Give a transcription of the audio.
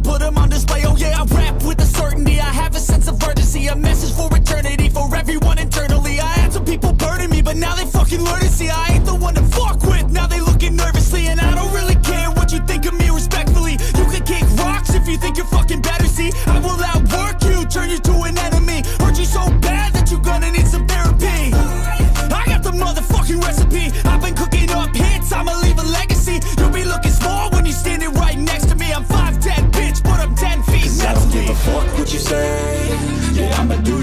put them on display. Oh yeah, I rap with a certainty, I have a sense of urgency. A message for eternity, for everyone internally. I had some people burden me, but now they fucking learn to see I ain't the one to fuck with, now they looking nervously. And I don't really care what you think of me, respectfully. You can kick rocks if you think you're fucking better, see? I will outwork you, turn you to an enemy. Hurt you so bad that you're gonna need some therapy. I got the motherfucking recipe. I've been cooking up hits, I'ma leave a legacy. You'll be looking small when you're standing right next to me. I'm 5'10", bitch, but I'm 10 feet next to me. I don't give a fuck what you say. Yeah, I'ma do